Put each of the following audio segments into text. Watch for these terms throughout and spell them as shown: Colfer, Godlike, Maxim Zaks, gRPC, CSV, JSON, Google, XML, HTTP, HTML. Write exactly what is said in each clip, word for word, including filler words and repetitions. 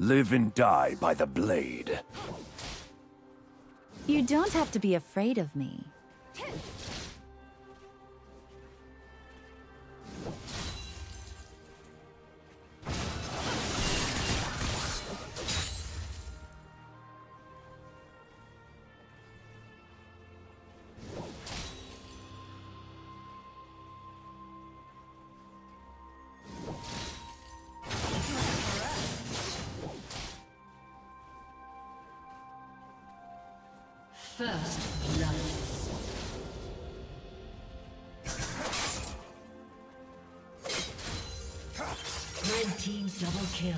Live and die by the blade. You don't have to be afraid of me. First love. Red team double kill.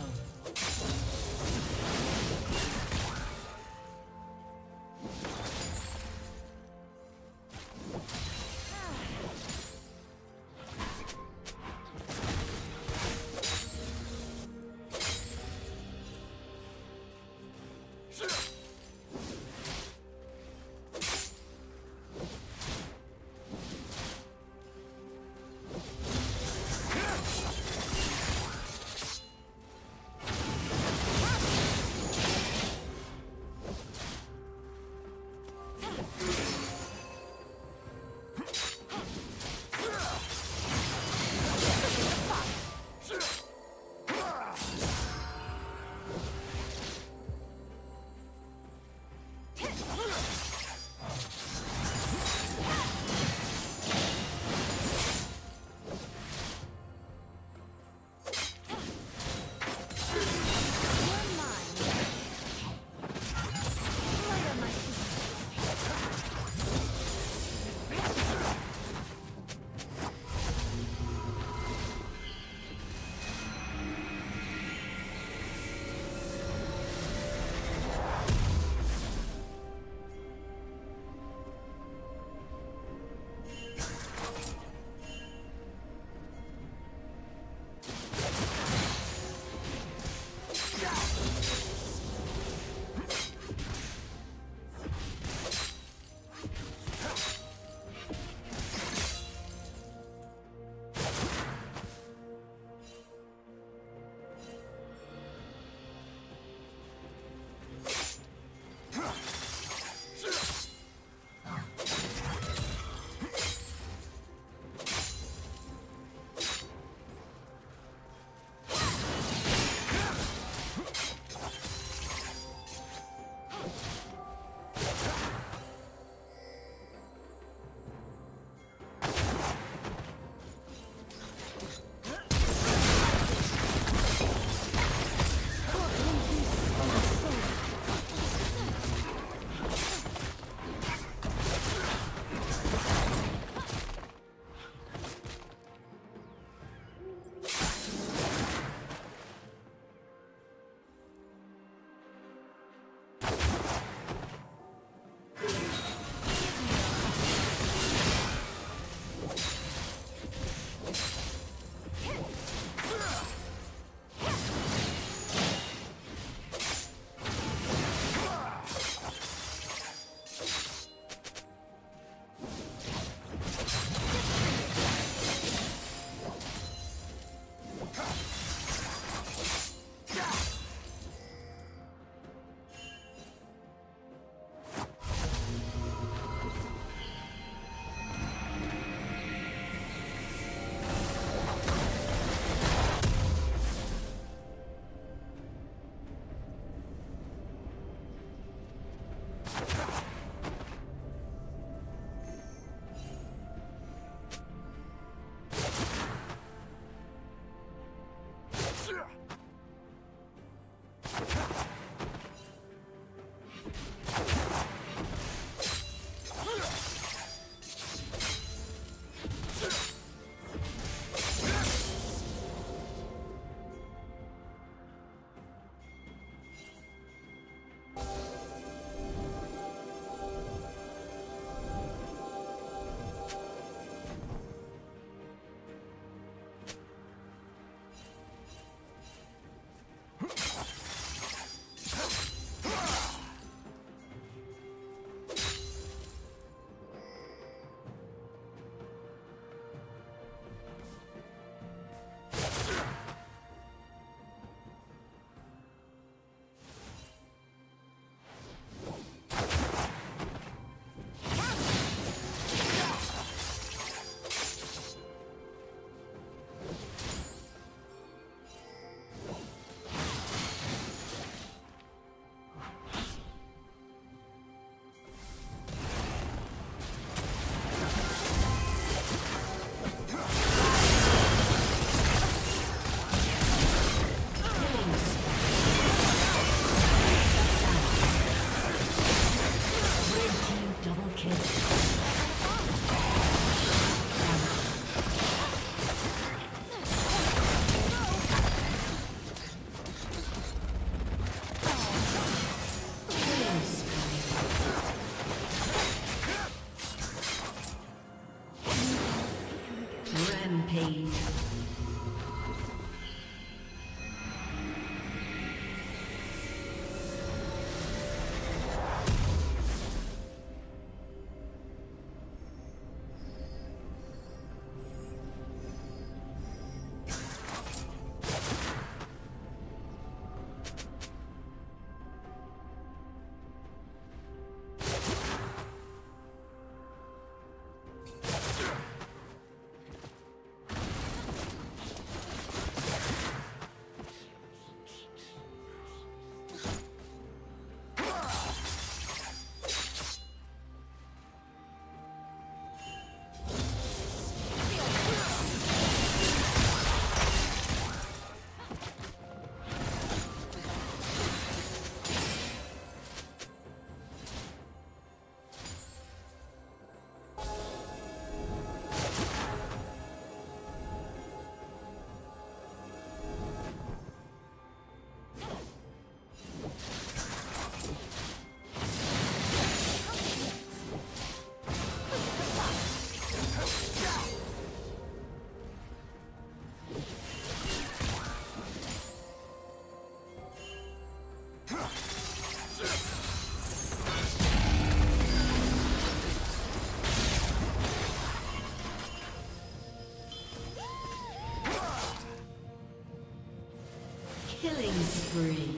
Killing spree.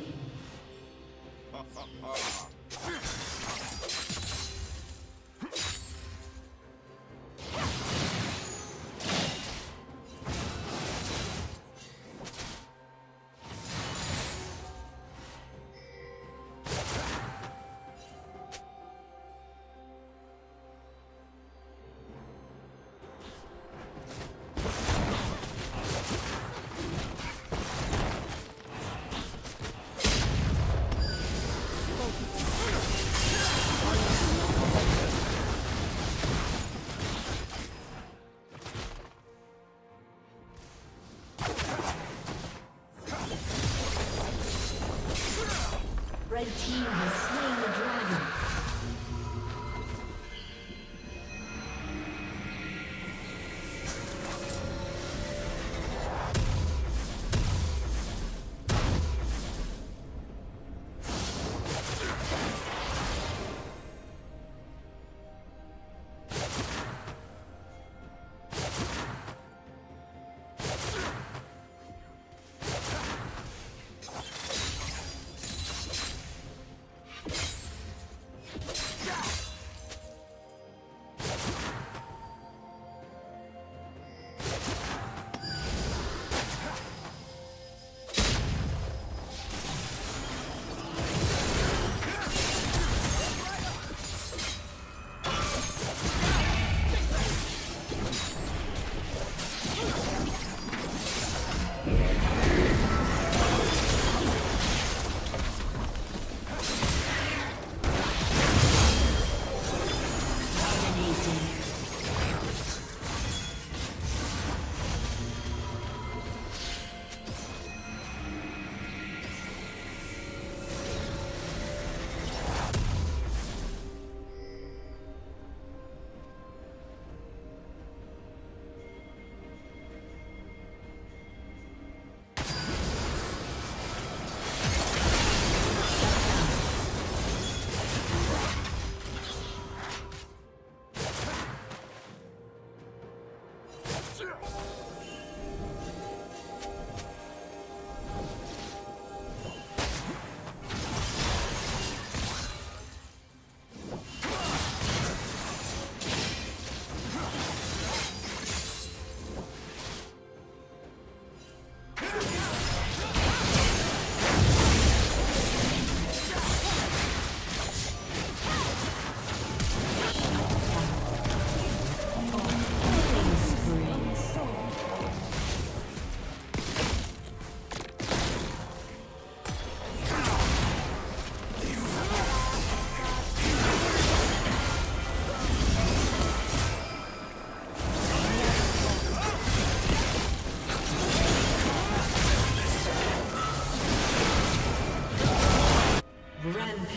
The team has slain the dragon.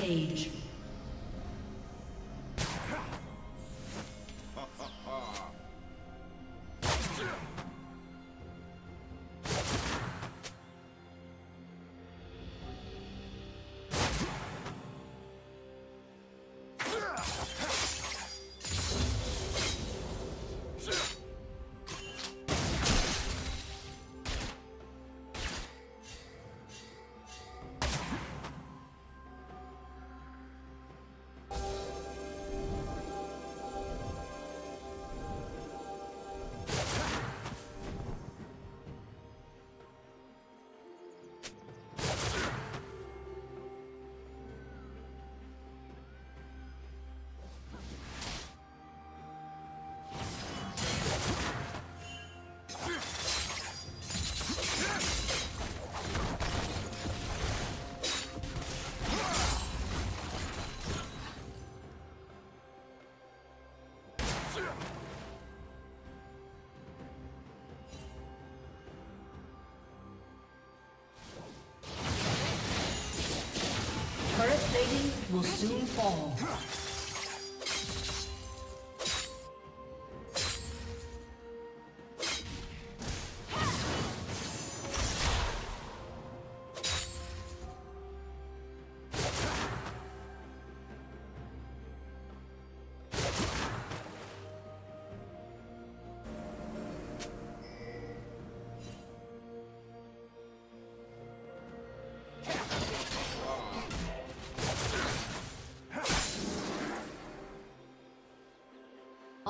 Page. Turret plating will soon fall.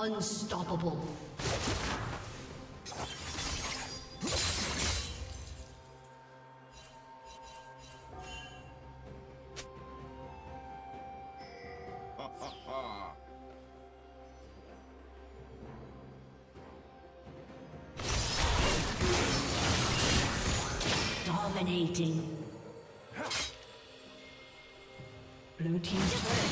Unstoppable. Dominating. Blue team's turret.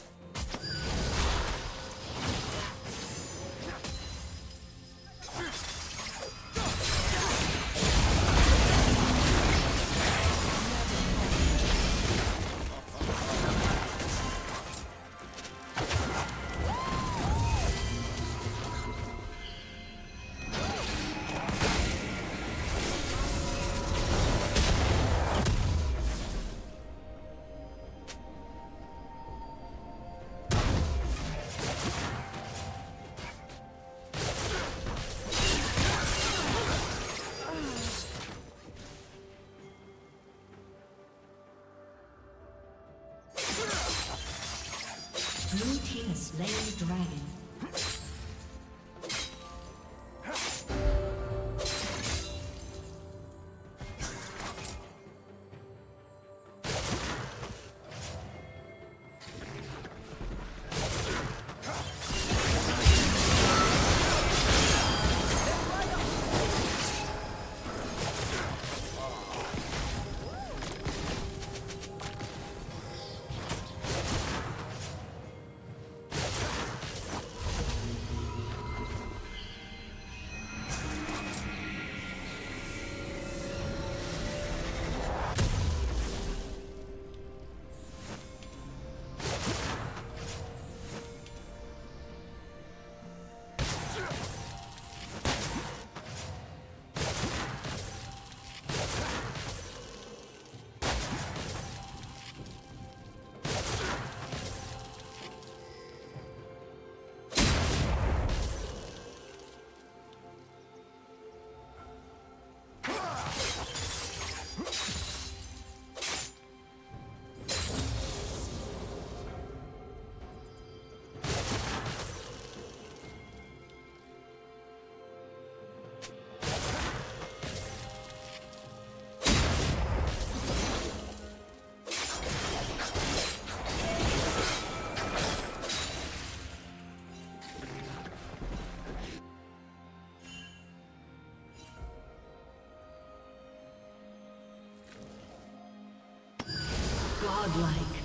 Blue team has slain the dragon. Godlike.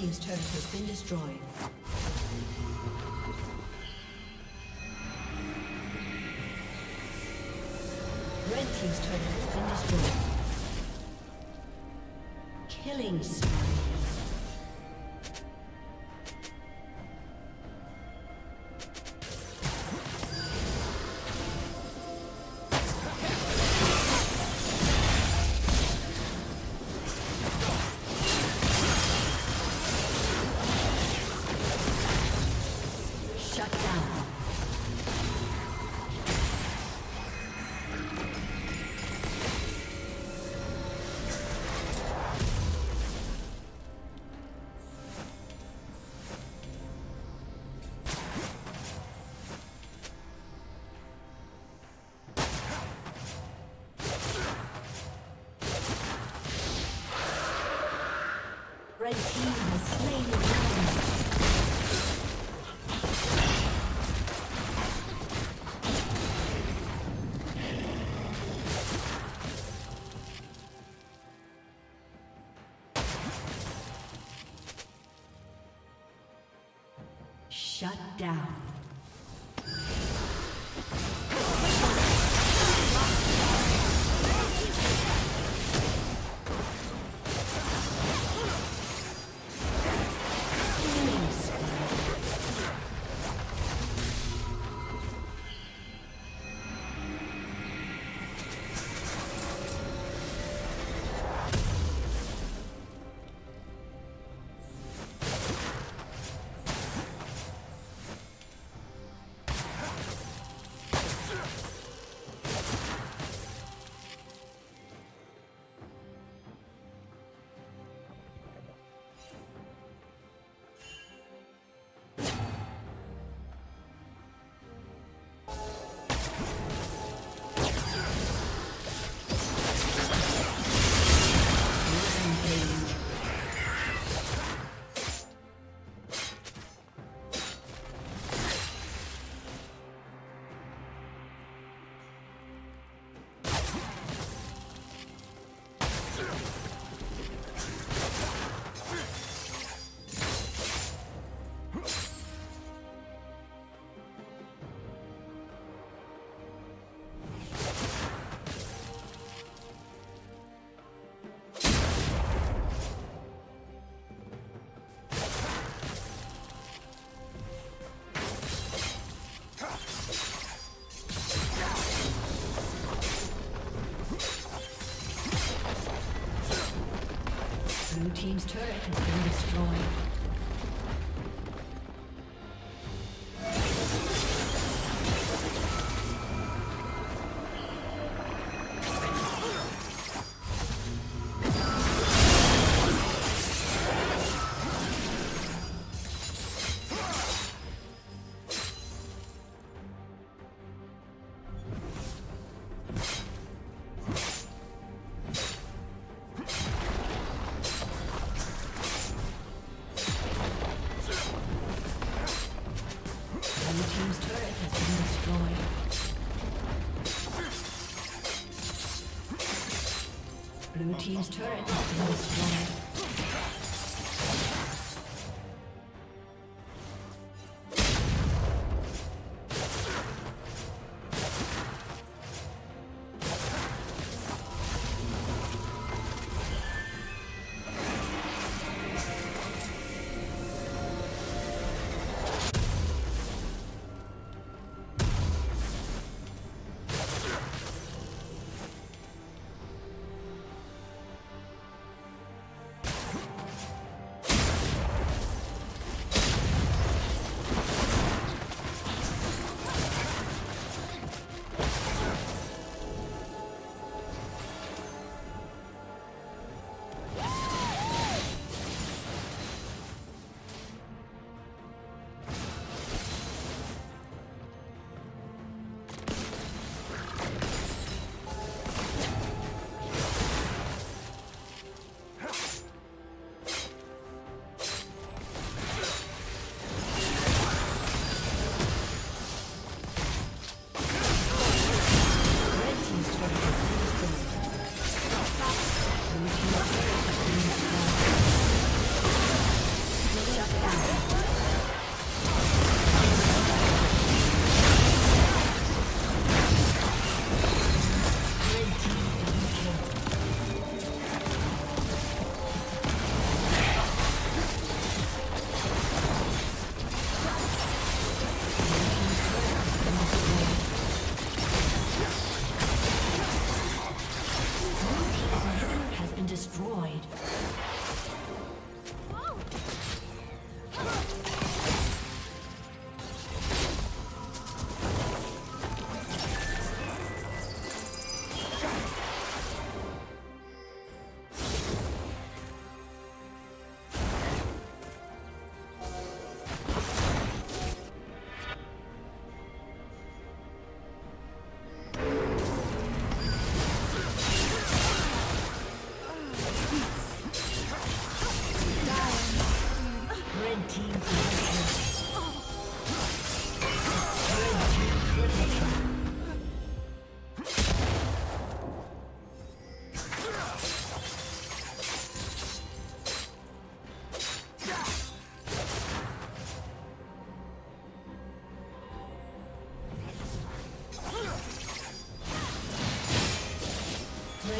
team's turret has been destroyed. Red team's turret has been destroyed. Killing spree. Red team has slain the enemy. Shut down. Blue team's turret has been destroyed. Blue team's turret has been destroyed.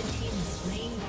Red team is slain.